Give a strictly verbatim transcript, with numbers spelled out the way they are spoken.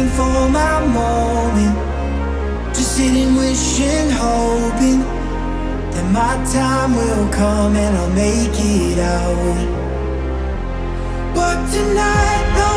waiting for my moment, just sitting, wishing, hoping that my time will come and I'll make it out. But tonight,